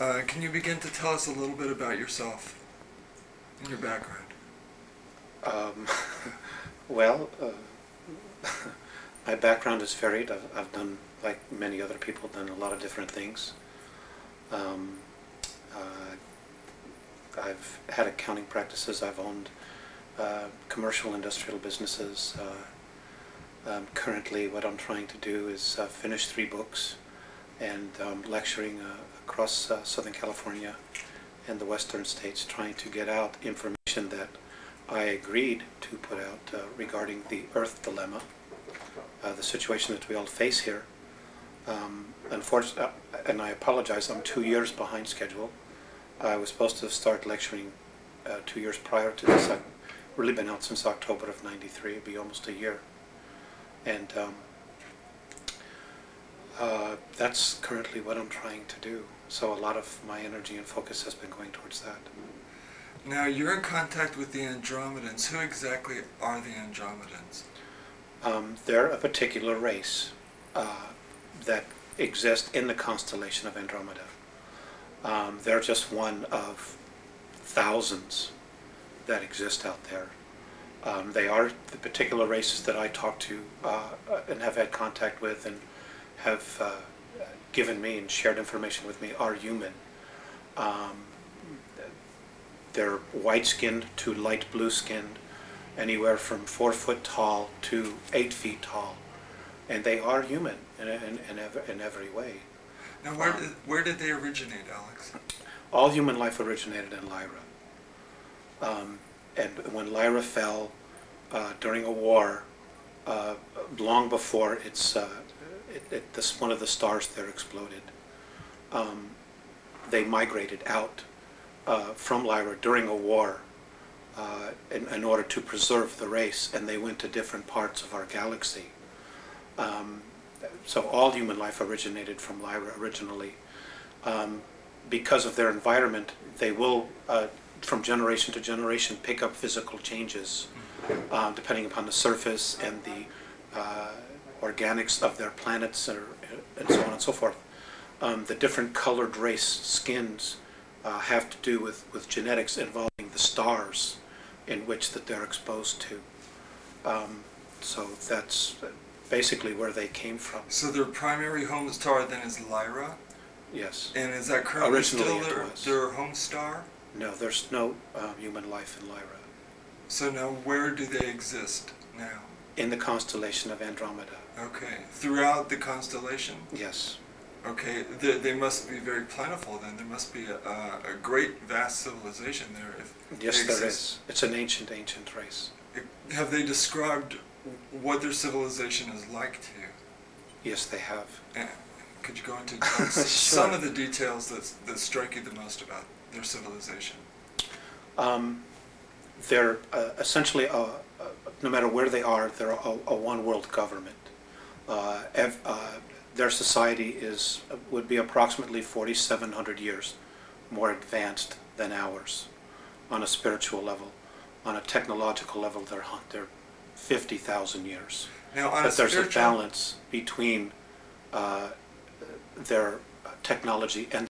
Alex, can you begin to tell us a little bit about yourself and your background? My background is varied. I've done, like many other people, done a lot of different things. I've had accounting practices. I've owned commercial industrial businesses. Currently, what I'm trying to do is finish 3 books, and lecturing across Southern California and the Western states, trying to get out information that I agreed to put out regarding the Earth Dilemma, the situation that we all face here. Unfortunately, and I apologize, I'm 2 years behind schedule. I was supposed to start lecturing 2 years prior to this. I've really been out since October of '93, it'd be almost a year. And that's currently what I'm trying to do. So a lot of my energy and focus has been going towards that. Now, you're in contact with the Andromedans. Who exactly are the Andromedans? They're a particular race that exists in the constellation of Andromeda. They're just one of thousands that exist out there. They are the particular races that I talk to and have had contact with and have given me and shared information with me are human. They're white-skinned to light blue-skinned, anywhere from 4 foot tall to 8 feet tall, and they are human in every way. Now, where did they originate, Alex? All human life originated in Lyra. And when Lyra fell during a war, long before this one of the stars there exploded, they migrated out from Lyra during a war in order to preserve the race, and they went to different parts of our galaxy. So all human life originated from Lyra originally. Because of their environment, they will, from generation to generation, pick up physical changes depending upon the surface and the organics of their planets, and so on and so forth. The different colored race skins have to do with genetics involving the stars in which that they're exposed to. So that's basically where they came from. So their primary home star then is Lyra? Yes. And is that currently originally still their home star? No, there's no human life in Lyra. So now where do they exist now? In the constellation of Andromeda. Okay. Throughout the constellation? Yes. Okay, they must be very plentiful then. There must be a great, vast civilization there. If yes, there is. It's an ancient, ancient race. Have they described what their civilization is like to you? Yes, they have. And could you go into some of the details that strike you the most about their civilization? They're essentially, no matter where they are, they're a one-world government. Their society would be approximately 4,700 years more advanced than ours on a spiritual level. On a technological level, they're 50,000 years. Now, but there's a balance between their technology and